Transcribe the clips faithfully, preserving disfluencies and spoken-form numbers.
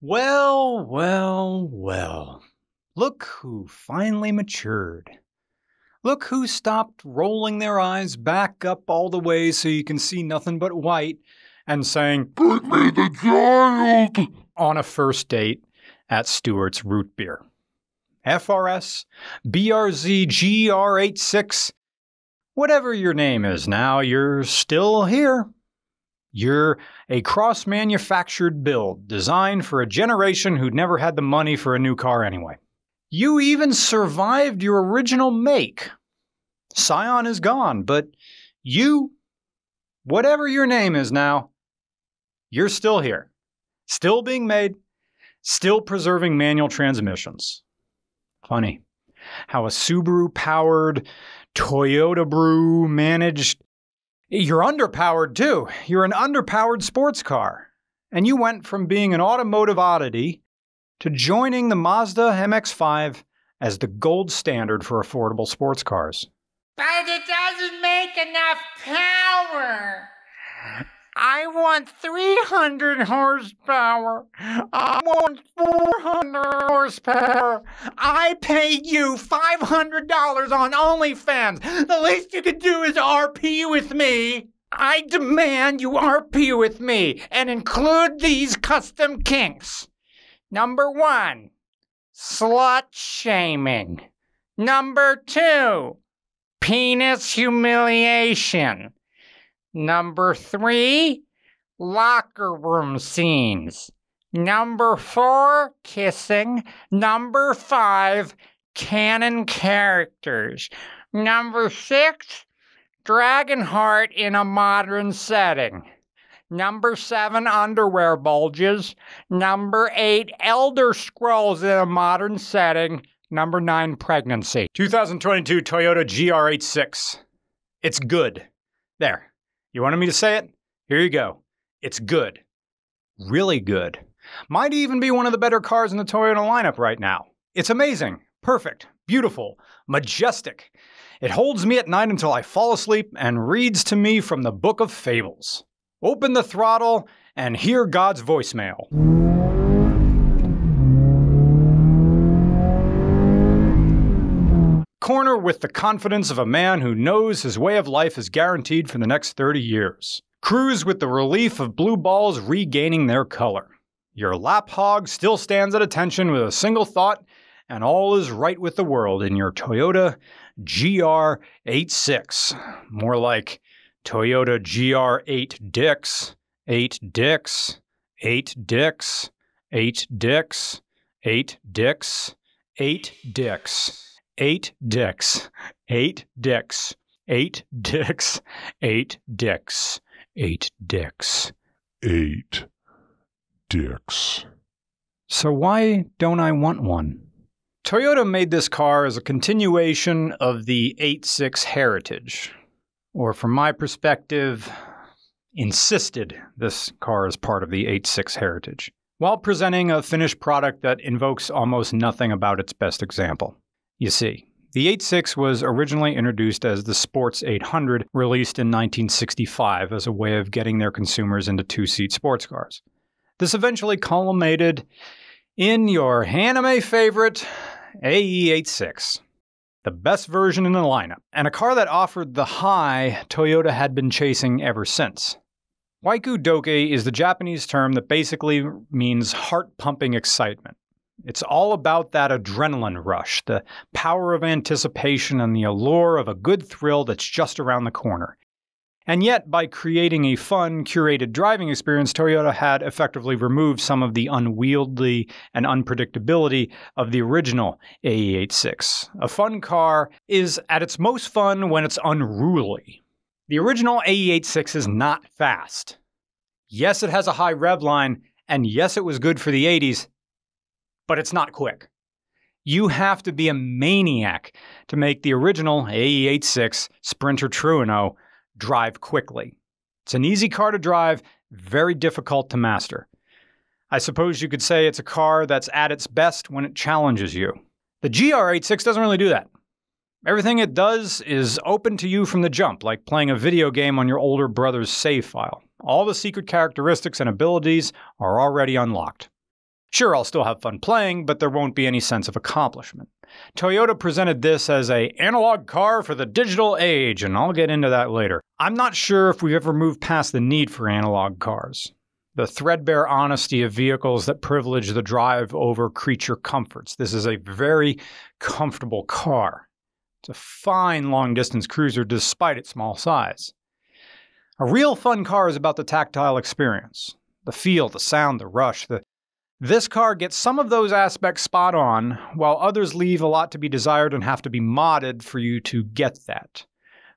Well, well, well. Look who finally matured. Look who stopped rolling their eyes back up all the way so you can see nothing but white and saying, "Bring me the child," on a first date at Stewart's Root Beer. F R S, B R Z, G R eighty-six, whatever your name is now, you're still here. You're a cross-manufactured build designed for a generation who'd never had the money for a new car anyway. You even survived your original make. Scion is gone, but you, whatever your name is now, you're still here. Still being made, still preserving manual transmissions. Funny how a Subaru-powered, Toyota brew managed... You're underpowered, too. You're an underpowered sports car. And you went from being an automotive oddity to joining the Mazda M X five as the gold standard for affordable sports cars. But it doesn't make enough power. I want three hundred horsepower. I want four hundred horsepower. I paid you five hundred dollars on OnlyFans. The least you could do is R P with me. I demand you R P with me and include these custom kinks. Number one, slut shaming. Number two, penis humiliation. Number three, locker room scenes. Number four, kissing. Number five, canon characters. Number six, Dragonheart in a modern setting. Number seven, underwear bulges. Number eight, Elder Scrolls in a modern setting. Number nine, pregnancy. two thousand twenty-two Toyota G R eighty-six. It's good. There. You wanted me to say it? Here you go. It's good. Really good. Might even be one of the better cars in the Toyota lineup right now. It's amazing, perfect, beautiful, majestic. It holds me at night until I fall asleep and reads to me from the Book of Fables. Open the throttle and hear God's voicemail. Corner with the confidence of a man who knows his way of life is guaranteed for the next thirty years. Cruise with the relief of blue balls regaining their color. Your lap hog still stands at attention with a single thought, and all is right with the world in your Toyota G R eighty-six. More like Toyota G R eight dicks, eight dicks, eight dicks, eight dicks, eight dicks, eight dicks. Eight dicks, eight dicks, eight dicks, eight dicks, eight dicks, eight dicks. So why don't I want one? Toyota made this car as a continuation of the eighty-six heritage, or from my perspective, insisted this car is part of the eighty-six heritage, while presenting a finished product that invokes almost nothing about its best example. You see, the eighty-six was originally introduced as the Sports eight hundred, released in nineteen sixty-five as a way of getting their consumers into two-seat sports cars. This eventually culminated in your anime favorite, A E eighty-six, the best version in the lineup, and a car that offered the high Toyota had been chasing ever since. Waikudoki is the Japanese term that basically means heart-pumping excitement. It's all about that adrenaline rush, the power of anticipation and the allure of a good thrill that's just around the corner. And yet, by creating a fun, curated driving experience, Toyota had effectively removed some of the unwieldy and unpredictability of the original A E eighty-six. A fun car is at its most fun when it's unruly. The original A E eighty-six is not fast. Yes, it has a high rev line, and yes, it was good for the eighties, but it's not quick. You have to be a maniac to make the original A E eighty-six Sprinter Trueno drive quickly. It's an easy car to drive, very difficult to master. I suppose you could say it's a car that's at its best when it challenges you. The G R eighty-six doesn't really do that. Everything it does is open to you from the jump, like playing a video game on your older brother's save file. All the secret characteristics and abilities are already unlocked. Sure, I'll still have fun playing, but there won't be any sense of accomplishment. Toyota presented this as an analog car for the digital age, and I'll get into that later. I'm not sure if we've ever moved past the need for analog cars. The threadbare honesty of vehicles that privilege the drive over creature comforts. This is a very comfortable car. It's a fine long-distance cruiser despite its small size. A real fun car is about the tactile experience. The feel, the sound, the rush, the This car gets some of those aspects spot on, while others leave a lot to be desired and have to be modded for you to get that.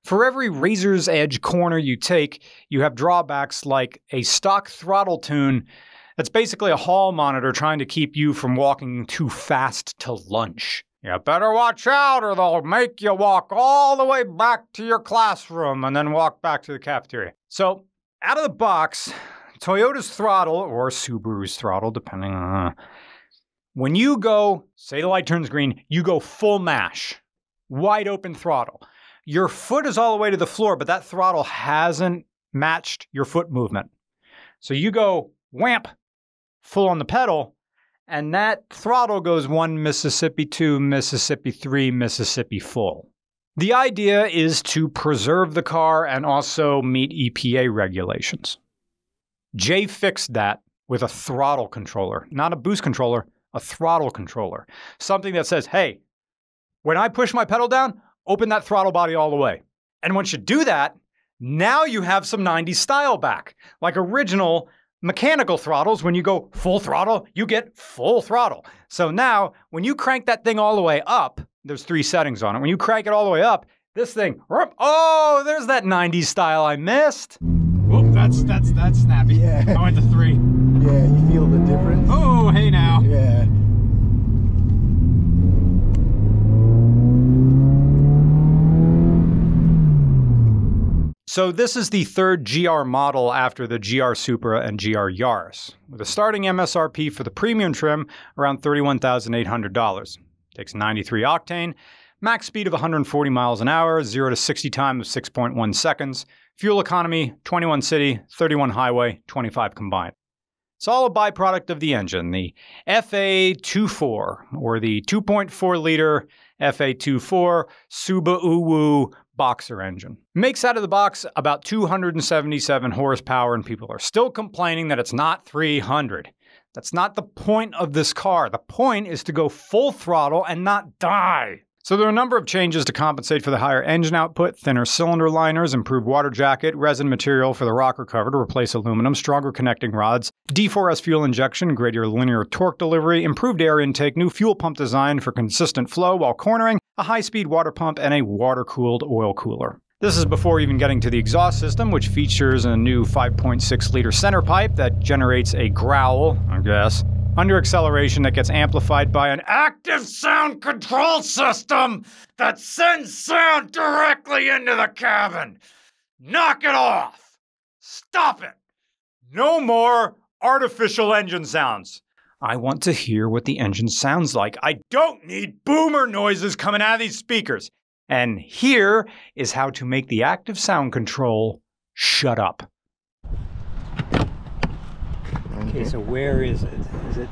For every razor's edge corner you take, you have drawbacks like a stock throttle tune that's basically a hall monitor trying to keep you from walking too fast to lunch. You better watch out or they'll make you walk all the way back to your classroom and then walk back to the cafeteria. So, out of the box, Toyota's throttle, or Subaru's throttle, depending on... When you go, say the light turns green, you go full mash. Wide open throttle. Your foot is all the way to the floor, but that throttle hasn't matched your foot movement. So you go, whamp, full on the pedal, and that throttle goes one Mississippi, two Mississippi, three Mississippi full. The idea is to preserve the car and also meet E P A regulations. Jay fixed that with a throttle controller, not a boost controller, a throttle controller. Something that says, hey, when I push my pedal down, open that throttle body all the way. And once you do that, now you have some nineties style back. Like original mechanical throttles, when you go full throttle, you get full throttle. So now, when you crank that thing all the way up, there's three settings on it. When you crank it all the way up, this thing, oh, there's that nineties style I missed. Whoop, that's, that's, that's snappy. Yeah. I went to three. Yeah, you feel the difference. Oh, hey now. Yeah. So this is the third G R model after the G R Supra and G R Yaris, with a starting M S R P for the premium trim around thirty-one thousand eight hundred dollars. Takes ninety-three octane, max speed of one hundred forty miles an hour, zero to sixty time of six point one seconds, fuel economy, twenty-one city, thirty-one highway, twenty-five combined. It's all a byproduct of the engine, the F A twenty-four, or the two point four liter F A twenty-four Subaru boxer engine. It makes out of the box about two hundred seventy-seven horsepower, and people are still complaining that it's not three hundred. That's not the point of this car. The point is to go full throttle and not die. So there are a number of changes to compensate for the higher engine output, thinner cylinder liners, improved water jacket, resin material for the rocker cover to replace aluminum, stronger connecting rods, D four S fuel injection, greater linear torque delivery, improved air intake, new fuel pump design for consistent flow while cornering, a high-speed water pump, and a water-cooled oil cooler. This is before even getting to the exhaust system, which features a new five point six liter center pipe that generates a growl, I guess, under acceleration that gets amplified by an active sound control system that sends sound directly into the cabin. Knock it off! Stop it! No more artificial engine sounds. I want to hear what the engine sounds like. I don't need boomer noises coming out of these speakers. And here is how to make the active sound control shut up. Okay, so where is it? Is it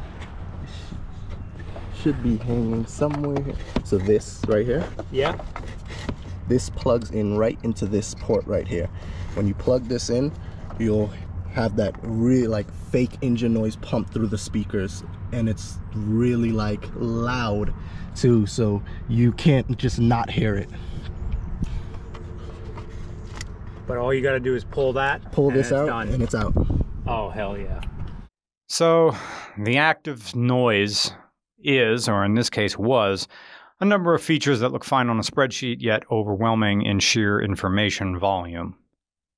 should be hanging somewhere. So this right here. Yeah. This plugs in right into this port right here. When you plug this in, you'll have that really like fake engine noise pumped through the speakers, and it's really like loud too, so you can't just not hear it. But all you gotta do is pull that. Pull this out done. And it's out. Oh, hell yeah. So the active noise is, or in this case was, a number of features that look fine on a spreadsheet yet overwhelming in sheer information volume.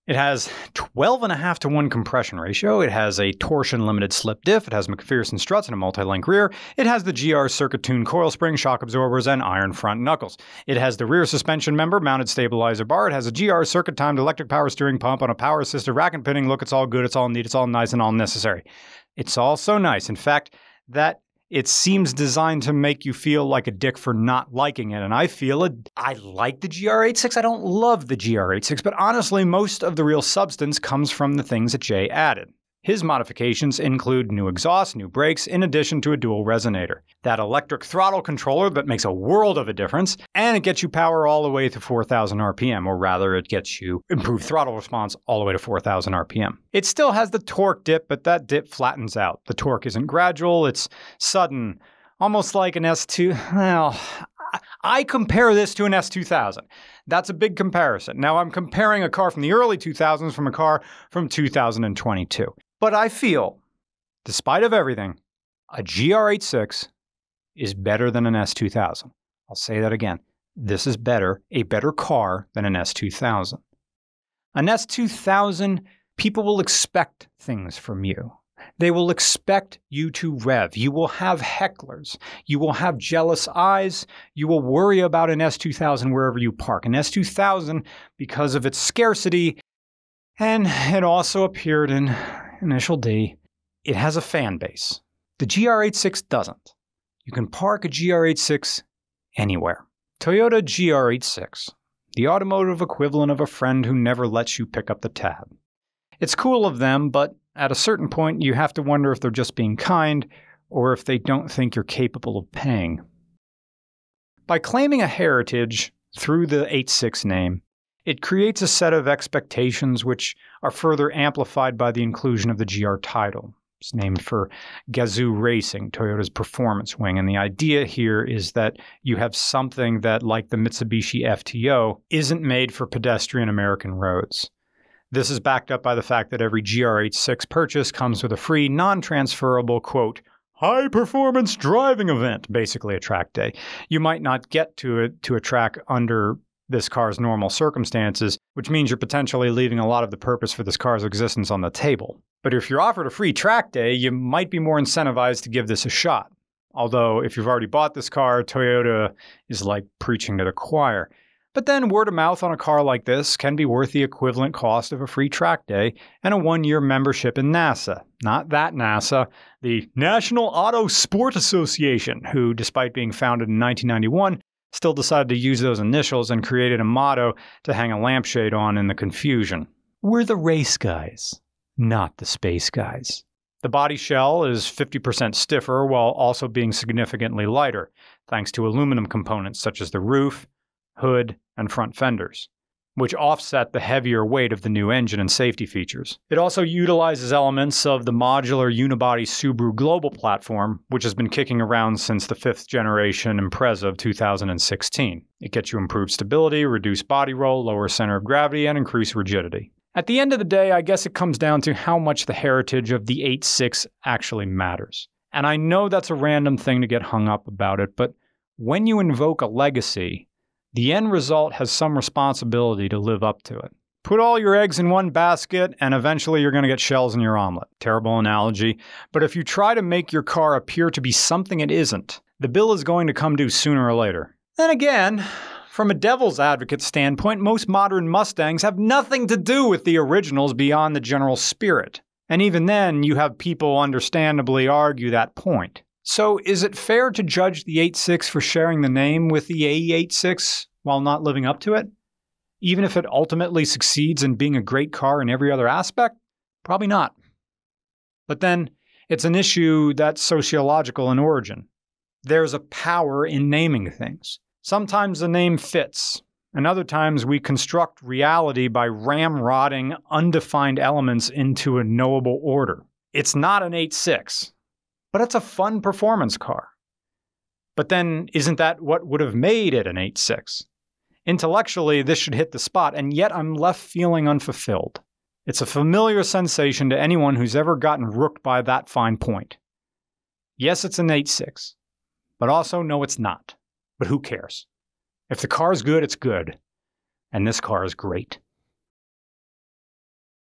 It has twelve and a half to one compression ratio. It has a torsion limited slip diff. It has McPherson struts and a multi-link rear. It has the G R circuit tuned coil spring, shock absorbers, and iron front knuckles. It has the rear suspension member, mounted stabilizer bar. It has a G R circuit timed electric power steering pump on a power assisted rack and pinning. Look, it's all good. It's all neat. It's all nice and all necessary. It's all so nice. In fact, that it seems designed to make you feel like a dick for not liking it. And I feel it. I like the G R eighty-six. I don't love the G R eighty-six, but honestly, most of the real substance comes from the things that Jay added. His modifications include new exhaust, new brakes, in addition to a dual resonator, that electric throttle controller that makes a world of a difference, and it gets you power all the way to four thousand R P M, or rather it gets you improved throttle response all the way to four thousand R P M. It still has the torque dip, but that dip flattens out. The torque isn't gradual, it's sudden, almost like an S two, well, I compare this to an S two thousand. That's a big comparison. Now, I'm comparing a car from the early two thousands from a car from two thousand twenty-two. But I feel, despite of everything, a G R eighty-six is better than an S two thousand. I'll say that again. This is better, a better car than an S two thousand. An S two thousand, people will expect things from you. They will expect you to rev. You will have hecklers. You will have jealous eyes. You will worry about an S two thousand wherever you park. An S two thousand, because of its scarcity, and it also appeared in Initial D, it has a fan base. The G R eighty-six doesn't. You can park a G R eighty-six anywhere. Toyota G R eighty-six, the automotive equivalent of a friend who never lets you pick up the tab. It's cool of them, but at a certain point, you have to wonder if they're just being kind or if they don't think you're capable of paying. By claiming a heritage through the eighty-six name, it creates a set of expectations which are further amplified by the inclusion of the G R title. It's named for Gazoo Racing, Toyota's performance wing, and the idea here is that you have something that, like the Mitsubishi F T O, isn't made for pedestrian American roads. This is backed up by the fact that every G R eighty-six purchase comes with a free, non-transferable, quote, high-performance driving event, basically a track day. You might not get to a, to a track under this car's normal circumstances, which means you're potentially leaving a lot of the purpose for this car's existence on the table. But if you're offered a free track day, you might be more incentivized to give this a shot. Although, if you've already bought this car, Toyota is like preaching to the choir. But then word of mouth on a car like this can be worth the equivalent cost of a free track day and a one-year membership in NASA. Not that NASA, the National Auto Sport Association, who, despite being founded in nineteen ninety-one, still decided to use those initials and created a motto to hang a lampshade on in the confusion. We're the race guys, not the space guys. The body shell is fifty percent stiffer while also being significantly lighter, thanks to aluminum components such as the roof, hood, and front fenders, which offset the heavier weight of the new engine and safety features. It also utilizes elements of the modular unibody Subaru Global Platform, which has been kicking around since the fifth generation Impreza of two thousand sixteen. It gets you improved stability, reduced body roll, lower center of gravity, and increased rigidity. At the end of the day, I guess it comes down to how much the heritage of the eighty-six actually matters. And I know that's a random thing to get hung up about it, but when you invoke a legacy, the end result has some responsibility to live up to it. Put all your eggs in one basket, and eventually you're going to get shells in your omelet. Terrible analogy, but if you try to make your car appear to be something it isn't, the bill is going to come due sooner or later. Then again, from a devil's advocate standpoint, most modern Mustangs have nothing to do with the originals beyond the general spirit. And even then, you have people understandably argue that point. So is it fair to judge the eighty-six for sharing the name with the A E eighty-six while not living up to it? Even if it ultimately succeeds in being a great car in every other aspect? Probably not. But then, it's an issue that's sociological in origin. There's a power in naming things. Sometimes the name fits, and other times we construct reality by ramrodding undefined elements into a knowable order. It's not an eighty-six. But it's a fun performance car. But then, isn't that what would have made it an eighty-six? Intellectually, this should hit the spot, and yet I'm left feeling unfulfilled. It's a familiar sensation to anyone who's ever gotten rooked by that fine point. Yes, it's an eighty-six, but also no, it's not. But who cares? If the car's good, it's good. And this car is great.